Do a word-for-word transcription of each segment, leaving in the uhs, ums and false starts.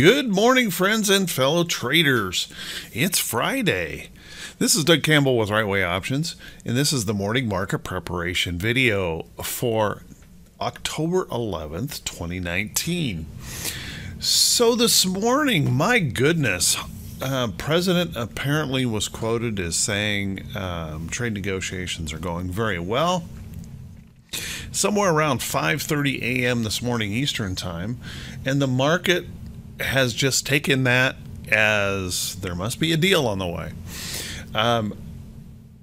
Good morning, friends and fellow traders. It's Friday. This is Doug Campbell with Right Way Options, and this is the morning market preparation video for October eleventh, twenty nineteen. So this morning, my goodness, uh, President apparently was quoted as saying um, trade negotiations are going very well. Somewhere around five thirty a m this morning Eastern time, and the market has just taken that as there must be a deal on the way. Um,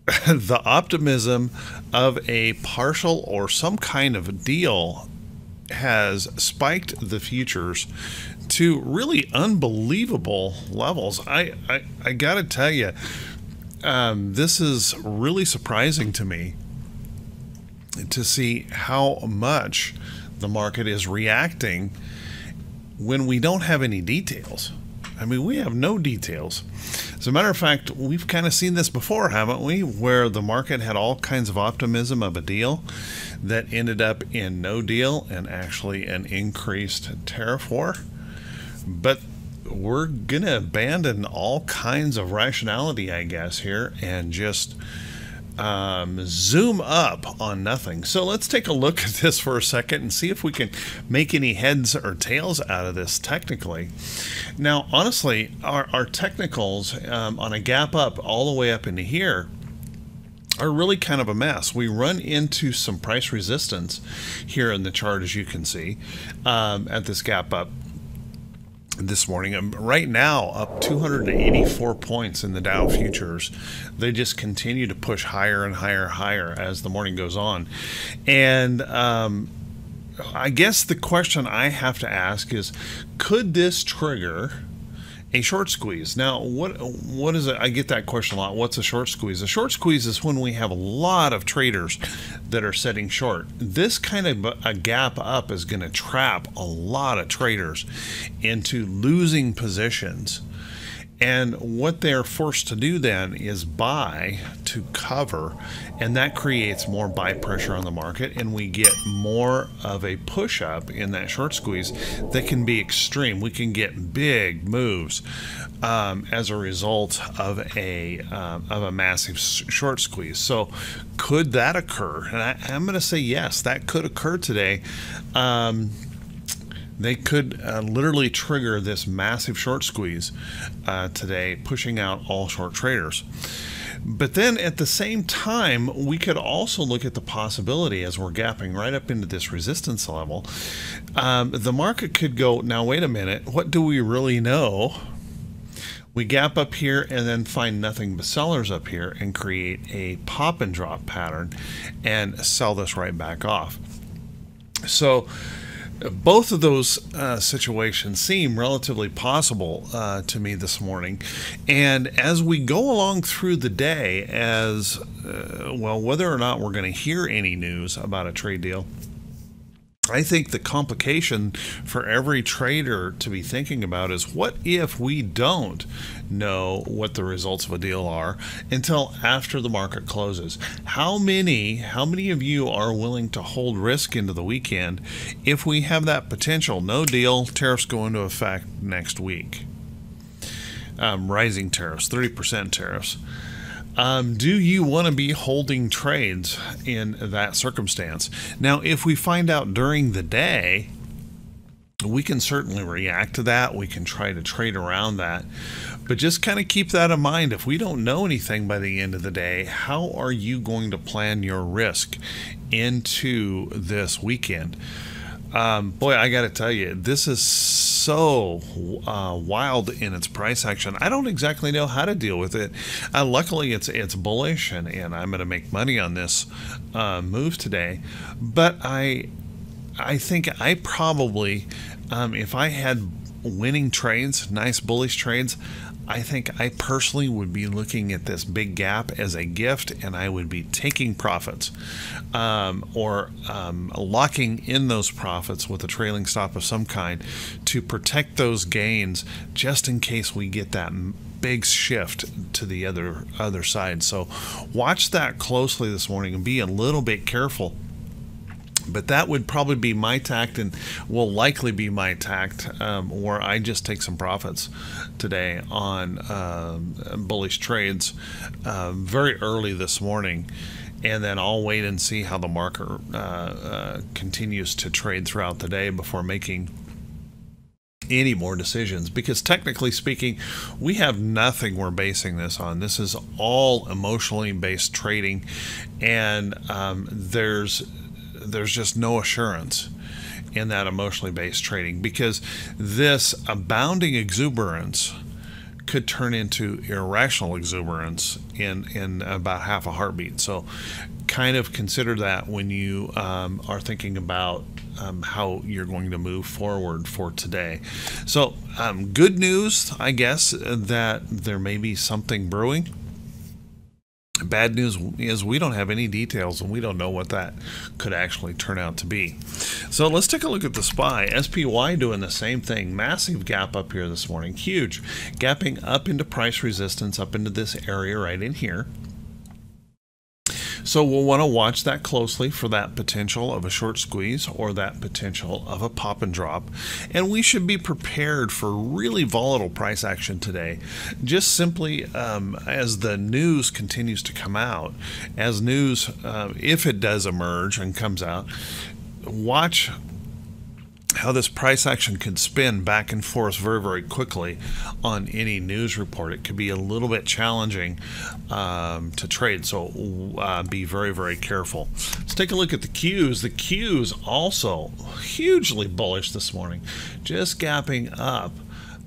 the optimism of a partial or some kind of a deal has spiked the futures to really unbelievable levels. I, I, I gotta tell you, um, this is really surprising to me to see how much the market is reacting when we don't have any details. I mean, we have no details. As a matter of fact, we've kind of seen this before, haven't we? Where the market had all kinds of optimism of a deal that ended up in no deal and actually an increased tariff war. But we're gonna abandon all kinds of rationality, I guess, here and just Um, zoom up on nothing. So let's take a look at this for a second and see if we can make any heads or tails out of this technically. Now, honestly, our, our technicals um, on a gap up all the way up into here are really kind of a mess. We run into some price resistance here in the chart, as you can see, um, at this gap up this morning. I'm right now up two hundred eighty-four points in the Dow futures. They just continue to push higher and higher, higher as the morning goes on. And um, I guess the question I have to ask is, could this trigger a short squeeze? Now, what what is it? I get that question a lot. What's a short squeeze? A short squeeze is when we have a lot of traders that are setting short. This kind of a gap up is going to trap a lot of traders into losing positions. And what they're forced to do then is buy to cover, and that creates more buy pressure on the market, and we get more of a push up in that short squeeze that can be extreme. We can get big moves um, as a result of a um, of a massive short squeeze. So could that occur? And I, I'm going to say yes, that could occur today. Um, They could uh, literally trigger this massive short squeeze uh, today, pushing out all short traders. But then at the same time, we could also look at the possibility, as we're gapping right up into this resistance level, um, the market could go, now wait a minute, what do we really know? We gap up here and then find nothing but sellers up here and create a pop and drop pattern and sell this right back off. So both of those uh, situations seem relatively possible uh, to me this morning. And as we go along through the day, as uh, well, whether or not we're going to hear any news about a trade deal, I think the complication for every trader to be thinking about is, what if we don't know what the results of a deal are until after the market closes? How many, how many of you are willing to hold risk into the weekend if we have that potential no deal, tariffs go into effect next week? Um, rising tariffs, thirty percent tariffs. Um, do you want to be holding trades in that circumstance? Now, if we find out during the day, we can certainly react to that. We can try to trade around that. But just kind of keep that in mind. If we don't know anything by the end of the day, how are you going to plan your risk into this weekend? Um, boy, I got to tell you, this is so uh, wild in its price action. I don't exactly know how to deal with it. Uh, luckily, it's it's bullish, and, and I'm going to make money on this uh, move today. But I, I think I probably, um, if I had winning trades, nice bullish trades, I think I personally would be looking at this big gap as a gift, and I would be taking profits um, or um, locking in those profits with a trailing stop of some kind to protect those gains just in case we get that big shift to the other other side. So watch that closely this morning and be a little bit careful But that would probably be my tact and will likely be my tact, um, or I just take some profits today on uh, bullish trades uh, very early this morning. And then I'll wait and see how the market uh, uh, continues to trade throughout the day before making any more decisions, because technically speaking, we have nothing we're basing this on. This is all emotionally based trading, and um, there's there's just no assurance in that emotionally based trading, because this abounding exuberance could turn into irrational exuberance in in about half a heartbeat. So kind of consider that when you um, are thinking about um, how you're going to move forward for today. So um, good news, I guess, that there may be something brewing. Bad news is we don't have any details and we don't know what that could actually turn out to be. So let's take a look at the S P Y. S P Y doing the same thing. Massive gap up here this morning. Huge. Gapping up into price resistance, up into this area right in here. So we'll want to watch that closely for that potential of a short squeeze or that potential of a pop and drop. And we should be prepared for really volatile price action today, just simply um, as the news continues to come out, as news, uh, if it does emerge and comes out, watch how this price action could spin back and forth very, very quickly on any news report. It could be a little bit challenging um, to trade, so uh, be very, very careful. Let's take a look at the Qs. The Qs also hugely bullish this morning, just gapping up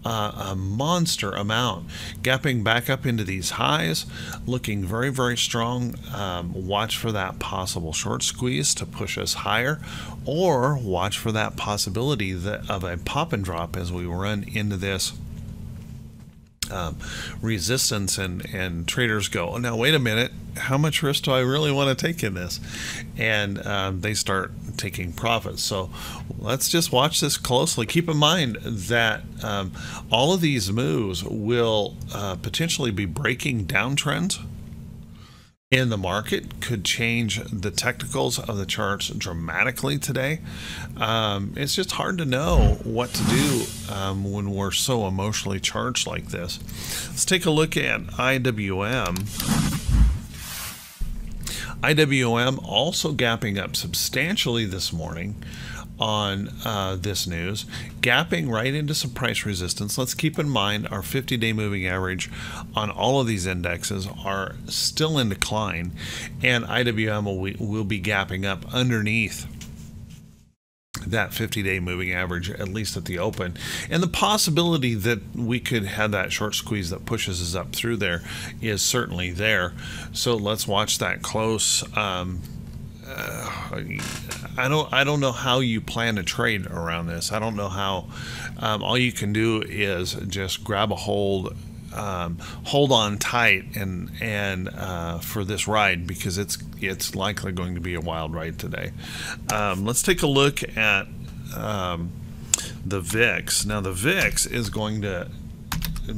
uh, a monster amount, gapping back up into these highs, looking very, very strong. Um, watch for that possible short squeeze to push us higher, or watch for that possibility that of a pop and drop as we run into this um, resistance and and traders go, oh, now wait a minute, how much risk do I really want to take in this? And um, they start taking profits. So let's just watch this closely. Keep in mind that um, all of these moves will uh, potentially be breaking downtrends in the market, could change the technicals of the charts dramatically today. Um, it's just hard to know what to do um, when we're so emotionally charged like this. Let's take a look at I W M. I W M also gapping up substantially this morning on uh, this news, gapping right into some price resistance. Let's keep in mind our fifty-day moving average on all of these indexes are still in decline, and I W M will, will be gapping up underneath that fifty-day moving average, at least at the open. And the possibility that we could have that short squeeze that pushes us up through there is certainly there. So let's watch that close. Um, Uh, I don't I don't know how you plan to trade around this. I don't know how. Um, all you can do is just grab a hold, um, hold on tight, and and uh, for this ride, because it's it's likely going to be a wild ride today. Um, let's take a look at um, the V I X. Now the V I X is going to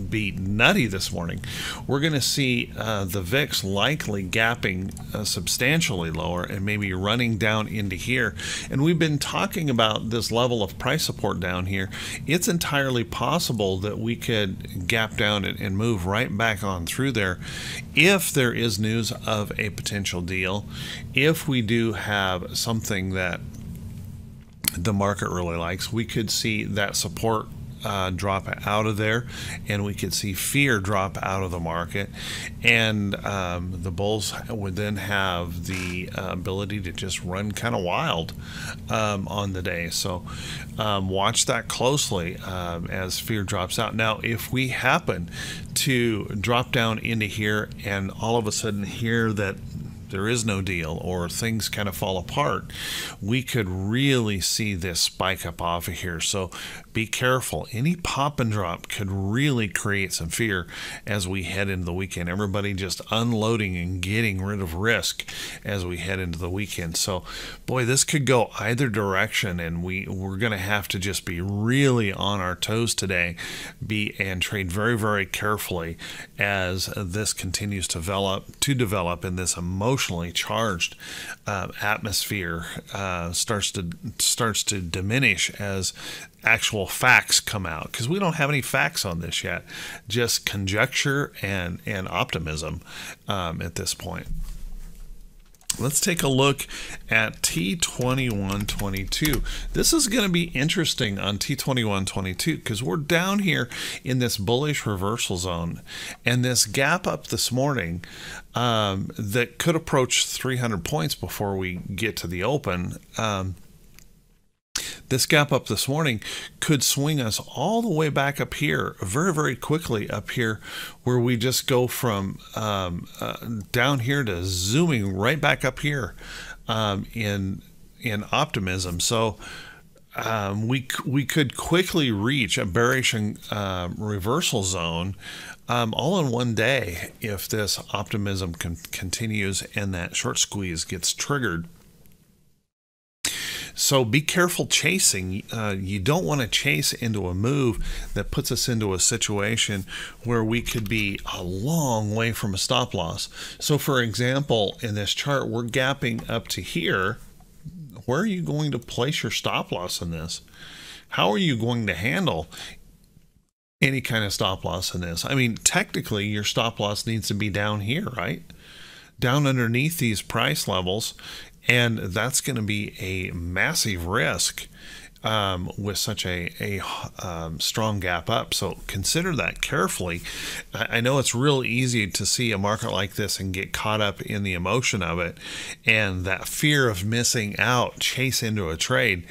be nutty this morning. We're going to see uh, the V I X likely gapping uh, substantially lower and maybe running down into here. And we've been talking about this level of price support down here. It's entirely possible that we could gap down and, and move right back on through there if there is news of a potential deal, if we do have something that the market really likes. We could see that support Uh, drop out of there, and we could see fear drop out of the market, and um, the bulls would then have the uh, ability to just run kind of wild um, on the day. So um, watch that closely um, as fear drops out. Now if we happen to drop down into here and all of a sudden hear that there is no deal or things kind of fall apart, we could really see this spike up off of here. So be careful. Any pop and drop could really create some fear as we head into the weekend. Everybody just unloading and getting rid of risk as we head into the weekend. So boy, this could go either direction, and we we're gonna have to just be really on our toes today, be and trade very, very carefully as this continues to develop to develop in this emotional emotionally charged uh, atmosphere uh, starts to starts to diminish as actual facts come out, because we don't have any facts on this yet, just conjecture and and optimism um, at this point. Let's take a look at T twenty-one twenty-two. This is going to be interesting on T twenty-one twenty-two because we're down here in this bullish reversal zone, and this gap up this morning um, that could approach three hundred points before we get to the open. Um, This gap up this morning could swing us all the way back up here very, very quickly up here, where we just go from um, uh, down here to zooming right back up here um, in in optimism. So um, we we could quickly reach a bearish and uh, reversal zone um, all in one day if this optimism con continues and that short squeeze gets triggered. So be careful chasing. Uh, you don't want to chase into a move that puts us into a situation where we could be a long way from a stop loss. So for example, in this chart, we're gapping up to here. Where are you going to place your stop loss in this? How are you going to handle any kind of stop loss in this? I mean, technically your stop loss needs to be down here, right? Down underneath these price levels. And that's going to be a massive risk um, with such a, a um, strong gap up. So consider that carefully. I know it's real easy to see a market like this and get caught up in the emotion of it and that fear of missing out, chase into a trade.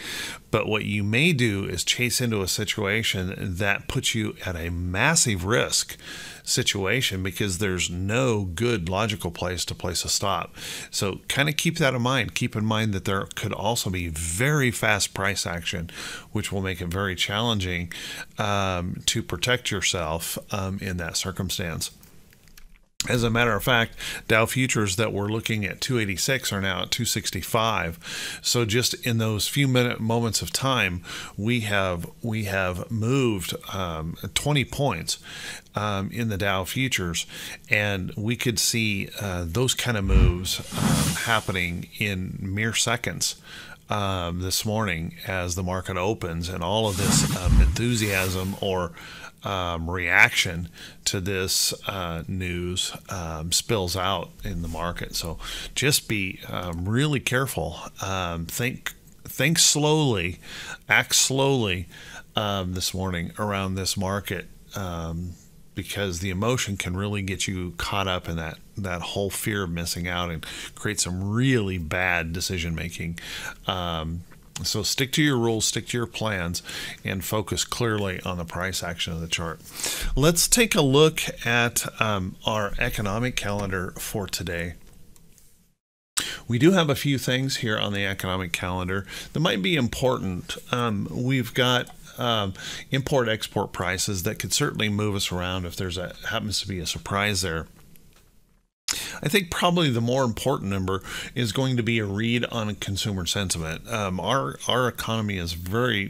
But what you may do is chase into a situation that puts you at a massive risk situation, because there's no good logical place to place a stop. So kind of keep that in mind. Keep in mind that there could also be very fast price action, which will make it very challenging um, to protect yourself um, in that circumstance. As a matter of fact, Dow futures that were looking at two eighty-six are now at two sixty-five. So just in those few minute moments of time, we have we have moved um, twenty points um, in the Dow futures, and we could see uh, those kind of moves um, happening in mere seconds. Um, this morning as the market opens, and all of this um, enthusiasm or um, reaction to this uh, news um, spills out in the market. So just be um, really careful. Um, think, think slowly, act slowly um, this morning around this market, um, because the emotion can really get you caught up in that that whole fear of missing out and create some really bad decision making. Um, so stick to your rules, stick to your plans, and focus clearly on the price action of the chart. Let's take a look at um, our economic calendar for today. We do have a few things here on the economic calendar that might be important. Um, we've got Um, import-export prices that could certainly move us around if there's a happens to be a surprise there. I think probably the more important number is going to be a read on consumer sentiment. Um, our our economy is very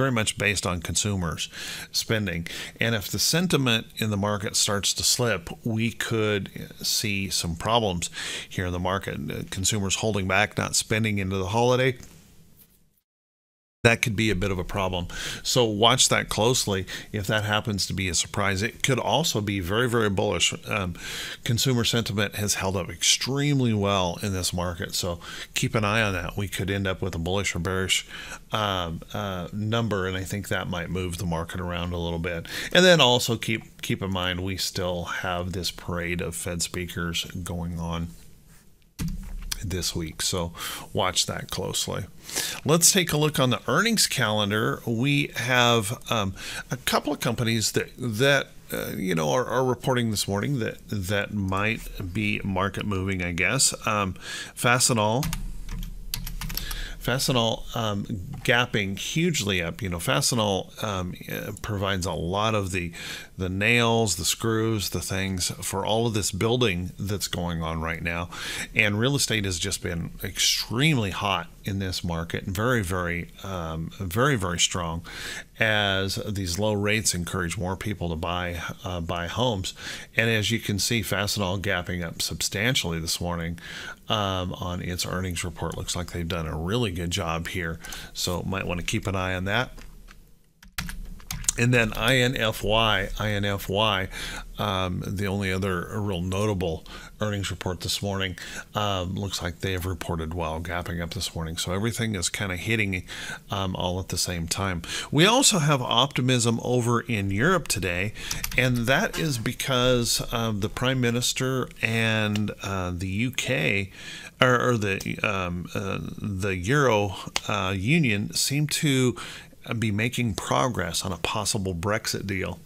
very much based on consumers spending, and if the sentiment in the market starts to slip, we could see some problems here in the market. Consumers holding back, not spending into the holiday. That could be a bit of a problem. So watch that closely if that happens to be a surprise. It could also be very, very bullish. Um, consumer sentiment has held up extremely well in this market. So keep an eye on that. We could end up with a bullish or bearish um, uh, number, and I think that might move the market around a little bit. And then also keep, keep in mind we still have this parade of Fed speakers going on this week, so watch that closely. Let's take a look on the earnings calendar. We have um, a couple of companies that that uh, you know are, are reporting this morning that that might be market moving, I guess. um, Fastenal Fastenal um, gapping hugely up. You know, Fastenal um, provides a lot of the the nails, the screws, the things for all of this building that's going on right now. And real estate has just been extremely hot in this market, and very, very, um, very, very strong, as these low rates encourage more people to buy uh, buy homes. And as you can see, Fastenal gapping up substantially this morning um, on its earnings report. Looks like they've done a really good job here, so might want to keep an eye on that. And then I N F Y, I N F Y, um, the only other real notable earnings report this morning. Um, looks like they have reported well, gapping up this morning. So everything is kind of hitting um, all at the same time. We also have optimism over in Europe today, and that is because um, the Prime Minister and uh, the U K, or, or the um, uh, the Euro uh, Union, seem to be making progress on a possible Brexit deal.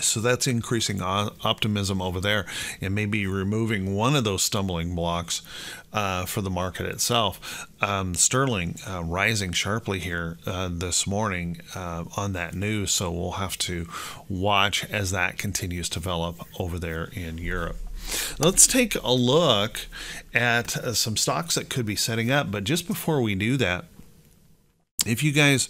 So that's increasing optimism over there, and maybe removing one of those stumbling blocks uh, for the market itself. Um, sterling uh, rising sharply here uh, this morning uh, on that news, so we'll have to watch as that continues to develop over there in Europe. Let's take a look at uh, some stocks that could be setting up, but just before we do that, if you guys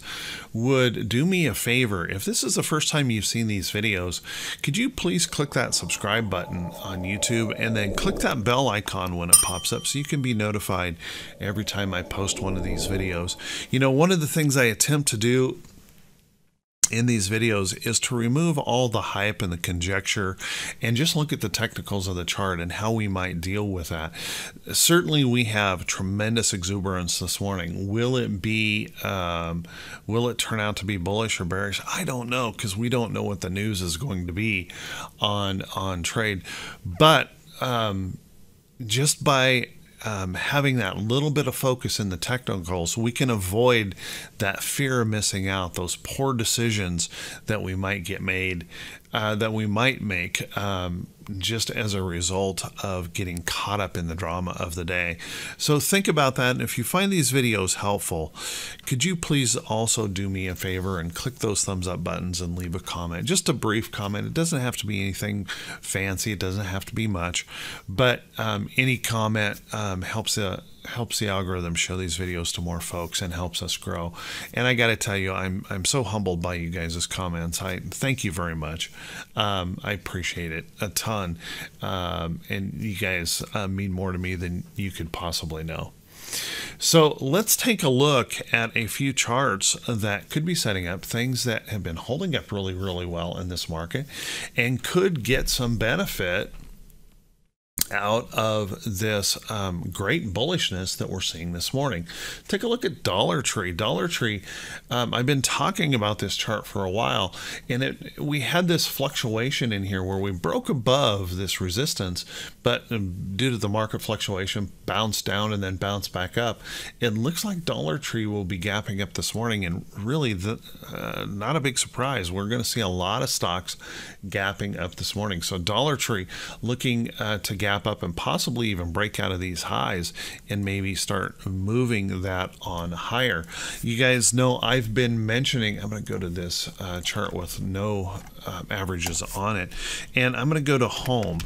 would do me a favor, if this is the first time you've seen these videos, could you please click that subscribe button on YouTube, and then click that bell icon when it pops up so you can be notified every time I post one of these videos. You know, one of the things I attempt to do in these videos is to remove all the hype and the conjecture, and just look at the technicals of the chart and how we might deal with that. Certainly we have tremendous exuberance this morning. Will it be, um, will it turn out to be bullish or bearish? I don't know, because we don't know what the news is going to be on, on trade. But um, just by Um, having that little bit of focus in the technicals, we can avoid that fear of missing out, those poor decisions that we might get made, uh, that we might make um, just as a result of getting caught up in the drama of the day. So think about that, and if you find these videos helpful, could you please also do me a favor and click those thumbs up buttons and leave a comment, just a brief comment. It doesn't have to be anything fancy, it doesn't have to be much, but um, any comment um, helps uh, helps the algorithm show these videos to more folks and helps us grow. And I gotta tell you, I'm, I'm so humbled by you guys' comments. I thank you very much. Um, I appreciate it a ton. Um, and you guys uh, mean more to me than you could possibly know. So let's take a look at a few charts that could be setting up, things that have been holding up really, really well in this market and could get some benefit out of this um, great bullishness that we're seeing this morning. Take a look at Dollar Tree. Dollar Tree, um, I've been talking about this chart for a while, and it, we had this fluctuation in here where we broke above this resistance, but due to the market fluctuation, bounced down and then bounced back up. It looks like Dollar Tree will be gapping up this morning, and really the, uh, not a big surprise. We're going to see a lot of stocks gapping up this morning. So Dollar Tree looking uh, to gap up and possibly even break out of these highs and maybe start moving that on higher. You guys know I've been mentioning, I'm going to go to this uh, chart with no um, averages on it, and I'm going to go to Home,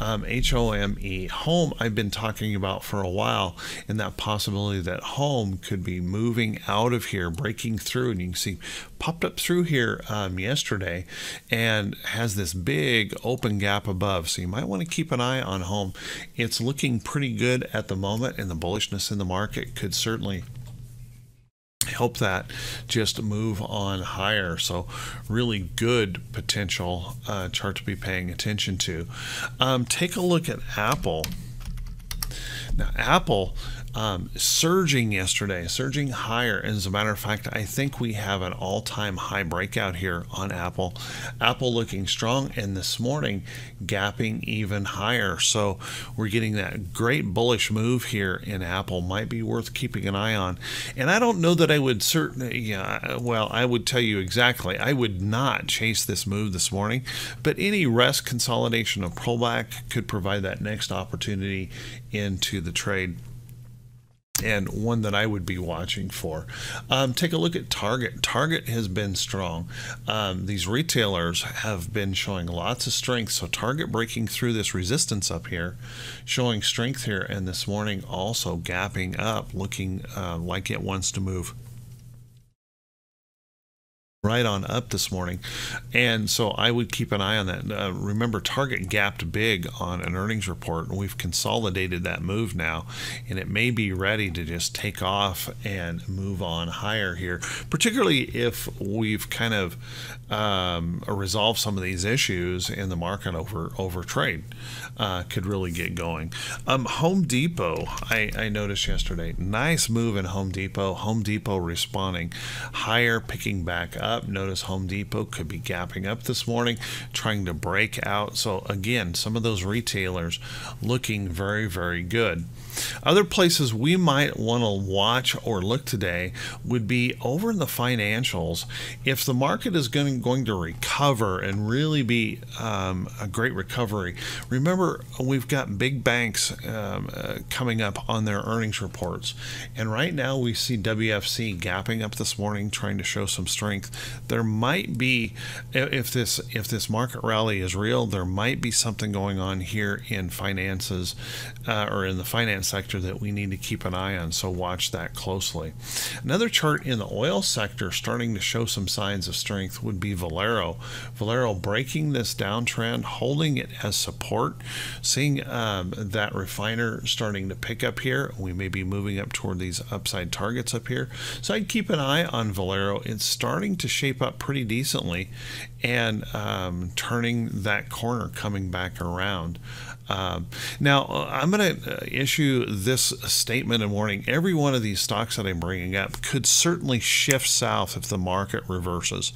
um, H O M E. Home I've been talking about for a while, and that possibility that Home could be moving out of here, breaking through, and you can see popped up through here um, yesterday and has this big open gap above. So you might want to keep an eye on Home. It's looking pretty good at the moment, and the bullishness in the market could certainly help that just move on higher. So really good potential uh, chart to be paying attention to. Um, take a look at Apple. Now, Apple um, surging yesterday, surging higher. And as a matter of fact, I think we have an all-time high breakout here on Apple. Apple looking strong, and this morning gapping even higher. So we're getting that great bullish move here in Apple. Might be worth keeping an eye on. And I don't know that I would certainly, yeah, well, I would tell you exactly. I would not chase this move this morning, but any rest, consolidation, or pullback could provide that next opportunity into the trade. and one that I would be watching for. Um, take a look at Target. Target has been strong. Um, these retailers have been showing lots of strength. So Target breaking through this resistance up here, showing strength here, and this morning also gapping up, looking uh, like it wants to move right on up this morning. And so I would keep an eye on that. Uh, remember, Target gapped big on an earnings report, and we've consolidated that move now, and it may be ready to just take off and move on higher here, particularly if we've kind of um, resolved some of these issues in the market over over trade. Uh, could really get going. Um, Home Depot, I, I noticed yesterday, nice move in Home Depot. Home Depot responding higher, picking back up. Notice Home Depot could be gapping up this morning, trying to break out. So again, some of those retailers looking very, very good. Other places we might want to watch or look today would be over in the financials. If the market is going, going to recover and really be um, a great recovery, remember we've got big banks um, uh, coming up on their earnings reports. And right now we see W F C gapping up this morning, trying to show some strength. There might be, if this, if this market rally is real, there might be something going on here in finances uh, or in the finance sector that we need to keep an eye on, so watch that closely. Another chart in the oil sector starting to show some signs of strength would be Valero. Valero breaking this downtrend, holding it as support, seeing um, that refiner starting to pick up here. We may be moving up toward these upside targets up here, so I'd keep an eye on Valero. It's starting to shape up pretty decently and um, turning that corner, coming back around. Um, now, I'm going to issue this statement and warning. Every one of these stocks that I'm bringing up could certainly shift south if the market reverses.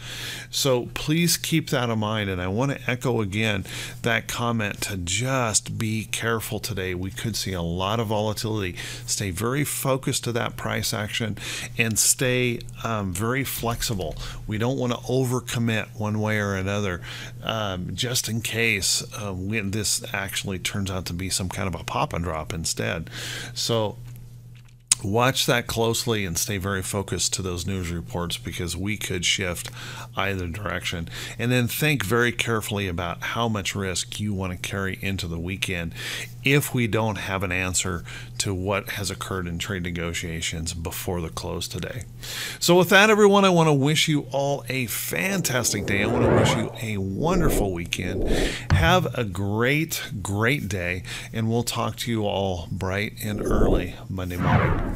So please keep that in mind. And I want to echo again that comment to just be careful today. We could see a lot of volatility. Stay very focused to that price action and stay um, very flexible. We don't want to overcommit one way or another, um, just in case uh, when this actually turns out to be some kind of a pop and drop instead. So watch that closely and stay very focused to those news reports, because we could shift either direction. And then think very carefully about how much risk you want to carry into the weekend if we don't have an answer to what has occurred in trade negotiations before the close today. So with that, everyone, I want to wish you all a fantastic day. I want to wish you a wonderful weekend. Have a great, great day, and we'll talk to you all bright and early Monday morning.